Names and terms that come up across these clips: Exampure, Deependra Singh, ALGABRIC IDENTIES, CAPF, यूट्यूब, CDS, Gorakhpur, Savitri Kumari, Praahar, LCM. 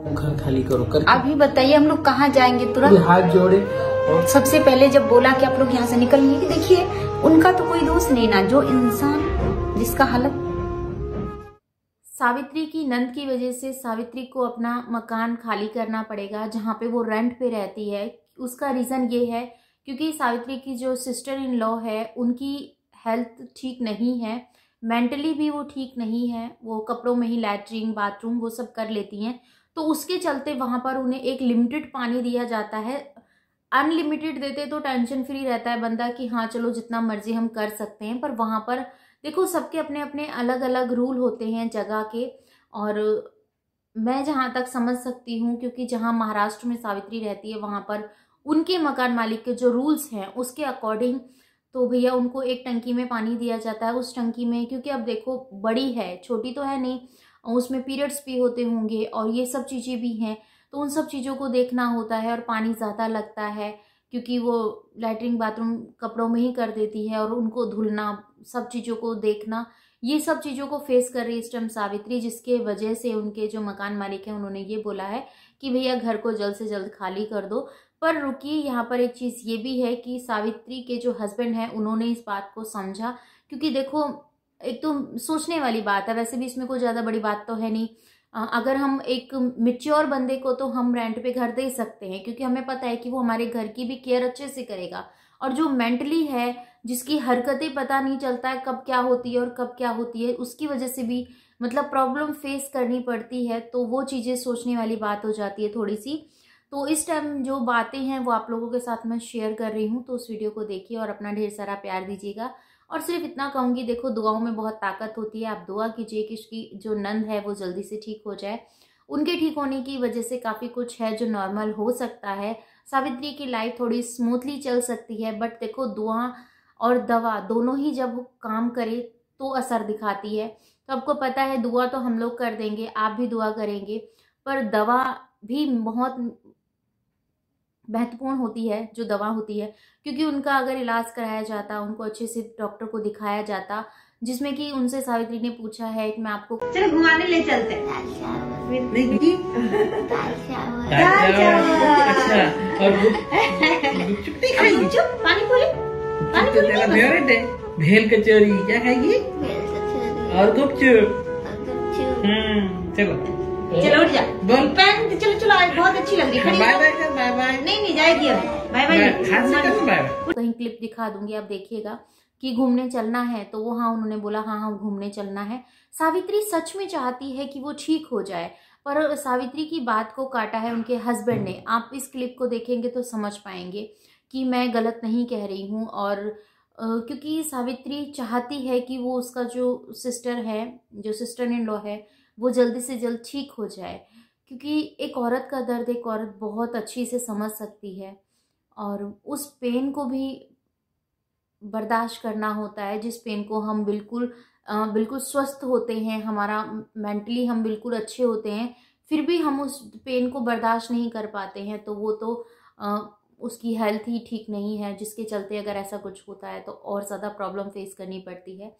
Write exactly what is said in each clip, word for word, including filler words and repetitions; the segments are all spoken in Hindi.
घर खाली करो कर अभी बताइए हम लोग कहाँ जाएंगे तुरंत हाथ जोड़े। और सबसे पहले जब बोला कि आप लोग यहाँ से निकलिए, देखिए उनका तो कोई दोष नहीं ना, जो इंसान जिसका हालत। सावित्री की नंद की वजह से सावित्री को अपना मकान खाली करना पड़ेगा जहाँ पे वो रेंट पे रहती है। उसका रीजन ये है क्योंकि सावित्री की जो सिस्टर इन लॉ है उनकी हेल्थ ठीक नहीं है, मेंटली भी वो ठीक नहीं है। वो कपड़ों में ही लैट्रिन बाथरूम वो सब कर लेती हैं, तो उसके चलते वहाँ पर उन्हें एक लिमिटेड पानी दिया जाता है। अनलिमिटेड देते तो टेंशन फ्री रहता है बंदा कि हाँ चलो जितना मर्जी हम कर सकते हैं, पर वहाँ पर देखो सबके अपने अपने अलग अलग रूल होते हैं जगह के। और मैं जहाँ तक समझ सकती हूँ क्योंकि जहाँ महाराष्ट्र में सावित्री रहती है वहाँ पर उनके मकान मालिक के जो रूल्स हैं उसके अकॉर्डिंग तो भैया उनको एक टंकी में पानी दिया जाता है। उस टंकी में, क्योंकि अब देखो बड़ी है, छोटी तो है नहीं, उसमें पीरियड्स भी होते होंगे और ये सब चीज़ें भी हैं, तो उन सब चीज़ों को देखना होता है और पानी ज़्यादा लगता है क्योंकि वो लैट्रिन बाथरूम कपड़ों में ही कर देती है और उनको धुलना, सब चीज़ों को देखना, ये सब चीज़ों को फेस कर रही है इस टाइम सावित्री, जिसके वजह से उनके जो मकान मालिक हैं उन्होंने ये बोला है कि भैया घर को जल्द से जल्द खाली कर दो। पर रुकिए, यहाँ पर एक चीज़ ये भी है कि सावित्री के जो हस्बैंड हैं उन्होंने इस बात को समझा, क्योंकि देखो एक तो सोचने वाली बात है, वैसे भी इसमें कोई ज़्यादा बड़ी बात तो है नहीं। अगर हम एक मेच्योर बंदे को तो हम रेंट पे घर दे सकते हैं क्योंकि हमें पता है कि वो हमारे घर की भी केयर अच्छे से करेगा, और जो मेंटली है जिसकी हरकतें पता नहीं चलता है कब क्या होती है और कब क्या होती है, उसकी वजह से भी मतलब प्रॉब्लम फेस करनी पड़ती है, तो वो चीज़ें सोचने वाली बात हो जाती है थोड़ी सी। तो इस टाइम जो बातें हैं वो आप लोगों के साथ मैं शेयर कर रही हूँ, तो उस वीडियो को देखिए और अपना ढेर सारा प्यार दीजिएगा। और सिर्फ इतना कहूँगी, देखो दुआओं में बहुत ताकत होती है, आप दुआ कीजिए कि उसकी जो नंद है वो जल्दी से ठीक हो जाए। उनके ठीक होने की वजह से काफ़ी कुछ है जो नॉर्मल हो सकता है, सावित्री की लाइफ थोड़ी स्मूथली चल सकती है। बट देखो दुआ और दवा दोनों ही जब काम करे तो असर दिखाती है, तो आपको पता है दुआ तो हम लोग कर देंगे, आप भी दुआ करेंगे, पर दवा भी बहुत महत्वपूर्ण होती है जो दवा होती है, क्योंकि उनका अगर इलाज कराया जाता, उनको अच्छे से डॉक्टर को दिखाया जाता, जिसमें कि उनसे सावित्री ने पूछा है कि मैं आपको चलो घुमाने ले चलते हैं। भेल कचौरी क्या खाएगी और गुपचुप, चलो चलो उठ जा, चलो चलो आज बहुत अच्छी लग रही है। बाय बाय कर, बाय बाय। नहीं नहीं जाएगी अब, बाय बाय। कहीं क्लिप दिखा दूंगी, आप देखिएगा कि घूमने चलना है तो वो, हाँ उन्होंने बोला हाँ हाँ घूमने चलना है। सावित्री सच में चाहती है कि वो ठीक हो जाए, पर सावित्री की बात को काटा है उनके हस्बैंड ने। आप इस क्लिप को देखेंगे तो समझ पाएंगे कि मैं गलत नहीं कह रही हूँ। और क्योंकि सावित्री चाहती है कि वो उसका जो सिस्टर है, जो सिस्टर इन लॉ है, वो जल्दी से जल्द ठीक हो जाए, क्योंकि एक औरत का दर्द एक औरत बहुत अच्छी से समझ सकती है और उस पेन को भी बर्दाश्त करना होता है जिस पेन को हम बिल्कुल आ, बिल्कुल स्वस्थ होते हैं, हमारा मेंटली हम बिल्कुल अच्छे होते हैं, फिर भी हम उस पेन को बर्दाश्त नहीं कर पाते हैं, तो वो तो आ, उसकी हेल्थ ही ठीक नहीं है, जिसके चलते अगर ऐसा कुछ होता है तो और ज़्यादा प्रॉब्लम फेस करनी पड़ती है।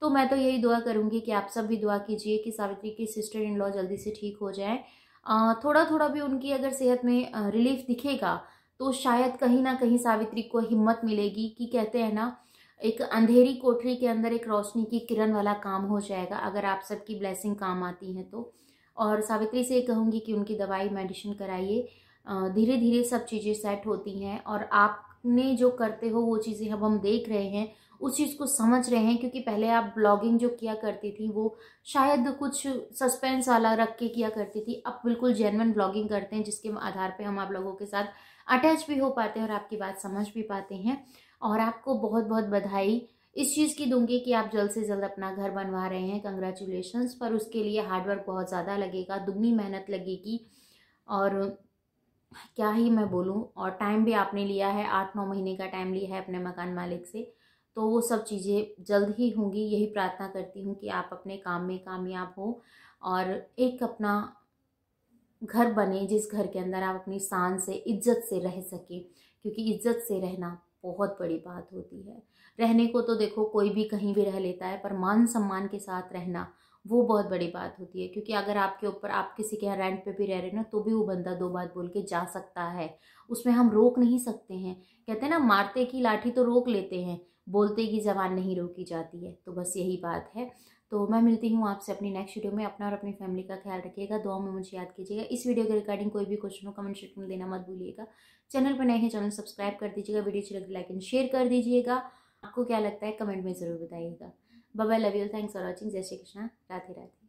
तो मैं तो यही दुआ करूंगी कि आप सब भी दुआ कीजिए कि सावित्री की सिस्टर इन लॉ जल्दी से ठीक हो जाए। थोड़ा थोड़ा भी उनकी अगर सेहत में रिलीफ दिखेगा तो शायद कहीं ना कहीं सावित्री को हिम्मत मिलेगी, कि कहते हैं ना एक अंधेरी कोठरी के अंदर एक रोशनी की किरण वाला काम हो जाएगा अगर आप सबकी ब्लेसिंग काम आती है तो। और सावित्री से कहूँगी कि उनकी दवाई मेडिसिन कराइए, धीरे धीरे सब चीज़ें सेट होती हैं, और आपने जो करते हो वो चीज़ें अब हम देख रहे हैं, उस चीज़ को समझ रहे हैं। क्योंकि पहले आप ब्लॉगिंग जो किया करती थी वो शायद कुछ सस्पेंस वाला रख के किया करती थी, अब बिल्कुल जेन्युइन ब्लॉगिंग करते हैं जिसके आधार पे हम आप लोगों के साथ अटैच भी हो पाते हैं और आपकी बात समझ भी पाते हैं। और आपको बहुत बहुत बधाई इस चीज़ की दूंगी कि आप जल्द से जल्द अपना घर बनवा रहे हैं, कंग्रेचुलेशंस। पर उसके लिए हार्डवर्क बहुत ज़्यादा लगेगा, दुगनी मेहनत लगेगी, और क्या ही मैं बोलूँ। और टाइम भी आपने लिया है, आठ नौ महीने का टाइम लिया है अपने मकान मालिक से, तो वो सब चीज़ें जल्द ही होंगी। यही प्रार्थना करती हूँ कि आप अपने काम में कामयाब हो और एक अपना घर बने जिस घर के अंदर आप अपनी शान से इज्जत से रह सकें, क्योंकि इज्जत से रहना बहुत बड़ी बात होती है। रहने को तो देखो कोई भी कहीं भी रह लेता है, पर मान सम्मान के साथ रहना वो बहुत बड़ी बात होती है, क्योंकि अगर आपके ऊपर आप किसी के यहाँ रेंट पे भी रह रहे हो ना तो भी वो बंदा दो बात बोल के जा सकता है, उसमें हम रोक नहीं सकते हैं। कहते हैं ना मारते की लाठी तो रोक लेते हैं, बोलते की जबान नहीं रोकी जाती है। तो बस यही बात है। तो मैं मिलती हूँ आपसे अपनी नेक्स्ट वीडियो में। अपना और अपनी फैमिली का ख्याल रखिएगा, दुआ में मुझे याद कीजिएगा। इस वीडियो के रिगार्डिंग कोई भी क्वेश्चन हो कमेंट सेक्शन में देना मत भूलिएगा। चैनल पर नए हैं चैनल सब्सक्राइब कर दीजिएगा, वीडियो अच्छी लगी लाइक एंड शेयर कर दीजिएगा। आपको क्या लगता है कमेंट में ज़रूर बताइएगा। Bye bye, love you, thanks for watching, जय श्री कृष्णा, राधे राधे।